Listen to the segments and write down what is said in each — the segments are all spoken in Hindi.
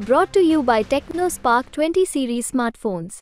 brought to you by Techno Spark 20 Series Smartphones.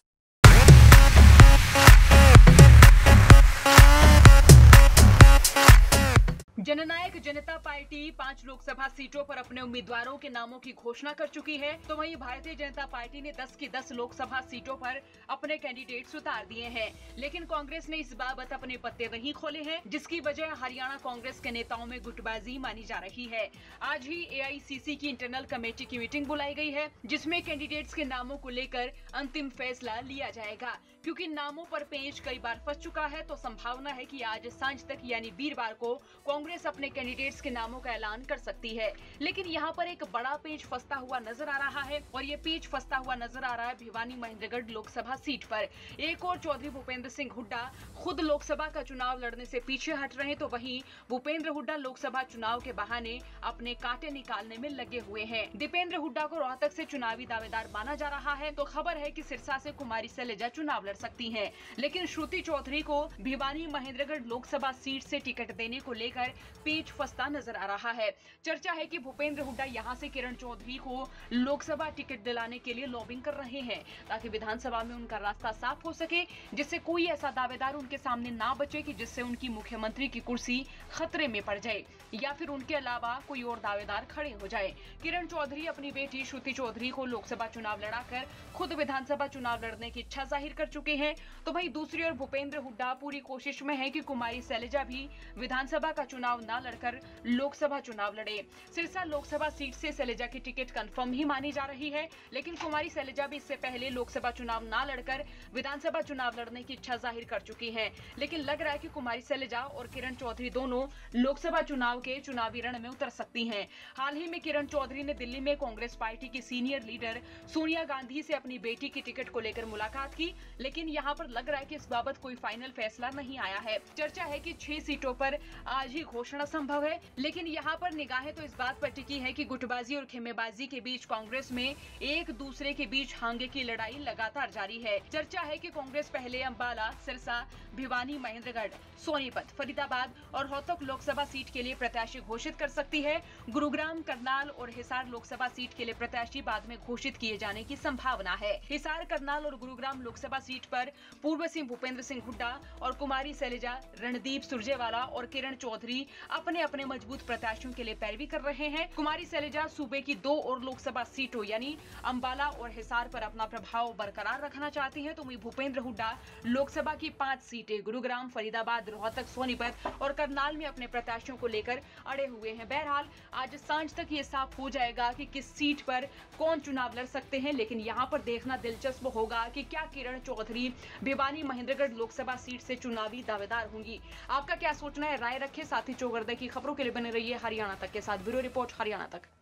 Jannayak Janata party 5 Lok Sabha सीटों पर अपने उम्मीदवारों के नामों की घोषणा कर चुकी है, तो वहीं भारतीय जनता पार्टी ने 10 की 10 लोकसभा सीटों पर अपने कैंडिडेट्स उतार दिए हैं, लेकिन कांग्रेस ने इस बाबत अपने पत्ते नहीं खोले हैं, जिसकी वजह हरियाणा कांग्रेस के नेताओं में गुटबाजी मानी जा रही है। आज ही AICC की इंटरनल कमेटी की मीटिंग बुलाई गयी है, जिसमे कैंडिडेट्स के नामों को लेकर अंतिम फैसला लिया जाएगा। क्योंकि नामों पर पेंच कई बार फंस चुका है, तो संभावना है कि आज सांझ तक यानी वीरवार को कांग्रेस अपने कैंडिडेट्स के नामों का ऐलान कर सकती है। लेकिन यहाँ पर एक बड़ा पेंच फंसता हुआ नजर आ रहा है, और ये पेंच फंसता हुआ नजर आ रहा है भिवानी महेंद्रगढ़ लोकसभा सीट पर। एक और चौधरी भूपेंद्र सिंह हुड्डा खुद लोकसभा का चुनाव लड़ने से पीछे हट रहे, तो वहीं भूपेंद्र हुड्डा लोकसभा चुनाव के बहाने अपने कांटे निकालने में लगे हुए हैं। दीपेंद्र हुड्डा को रोहतक से चुनावी दावेदार माना जा रहा है, तो खबर है कि सिरसा से कुमारी सेलजा चुनाव सकती हैं, लेकिन श्रुति चौधरी को भिवानी महेंद्रगढ़ लोकसभा सीट से टिकट देने को लेकर पेच फंसता नजर आ रहा है। चर्चा है कि भूपेंद्र हुड्डा यहां से किरण चौधरी को लोकसभा टिकट दिलाने के लिए लॉबिंग कर रहे हैं, ताकि विधानसभा में उनका रास्ता साफ हो सके, जिससे कोई ऐसा दावेदार उनके सामने ना बचे कि जिससे उनकी मुख्यमंत्री की कुर्सी खतरे में पड़ जाए, या फिर उनके अलावा कोई और दावेदार खड़े हो जाए। किरण चौधरी अपनी बेटी श्रुति चौधरी को लोकसभा चुनाव लड़ाकर खुद विधानसभा चुनाव लड़ने की इच्छा जाहिर कर चुके हैं, तो वहीं दूसरी ओर भूपेंद्र हुड्डा पूरी कोशिश में है कि कुमारी सैलजा भी विधानसभा का चुनाव ना लड़कर लोकसभा चुनाव लड़े। सिरसा लोकसभा सीट से सैलजा की टिकट कंफर्म ही मानी जा रही है, लेकिन कुमारी सैलजा भी इससे पहले लोकसभा चुनाव ना लड़कर विधानसभा चुनाव लड़ने की इच्छा जाहिर कर चुकी है। लेकिन लग रहा है कि कुमारी सैलजा और किरण चौधरी दोनों लोकसभा चुनाव के चुनावी रण में उतर सकती है। हाल ही में किरण चौधरी ने दिल्ली में कांग्रेस पार्टी की सीनियर लीडर सोनिया गांधी से अपनी बेटी की टिकट को लेकर मुलाकात की, लेकिन यहाँ पर लग रहा है कि इस बाबत कोई फाइनल फैसला नहीं आया है। चर्चा है कि 6 सीटों पर आज ही घोषणा संभव है, लेकिन यहाँ पर निगाहें तो इस बात पर टिकी है कि गुटबाजी और खेमेबाजी के बीच कांग्रेस में एक दूसरे के बीच हांगे की लड़ाई लगातार जारी है। चर्चा है कि कांग्रेस पहले अम्बाला, सिरसा, भिवानी महेंद्रगढ़, सोनीपत, फरीदाबाद और रोहतक लोकसभा सीट के लिए प्रत्याशी घोषित कर सकती है। गुरुग्राम, करनाल और हिसार लोकसभा सीट के लिए प्रत्याशी बाद में घोषित किए जाने की संभावना है। हिसार, करनाल और गुरुग्राम लोकसभा सीट पर पूर्व सिंह भूपेंद्र सिंह हुड्डा और कुमारी सैलजा, रणदीप सुरजेवाला और किरण चौधरी अपने अपने मजबूत प्रत्याशियों के लिए पैरवी कर रहे हैं। कुमारी सैलजा सूबे की 2 और लोकसभा सीटों यानी अंबाला और हिसार पर अपना प्रभाव बरकरार रखना चाहती हैं, तो वहीं भूपेंद्र हुड्डा लोकसभा की 5 सीटें गुरुग्राम, फरीदाबाद, रोहतक, सोनीपत और करनाल में अपने प्रत्याशियों को लेकर अड़े हुए हैं। बहरहाल आज सांझ तक ये साफ हो जाएगा कि किस सीट पर कौन चुनाव लड़ सकते हैं, लेकिन यहाँ पर देखना दिलचस्प होगा कि क्या किरण चौधरी भिवानी महेंद्रगढ़ लोकसभा सीट से चुनावी दावेदार होंगी। आपका क्या सोचना है, राय रखें। साथ ही चौगरदे की खबरों के लिए बने रहिए हरियाणा तक के साथ। ब्यूरो रिपोर्ट, हरियाणा तक।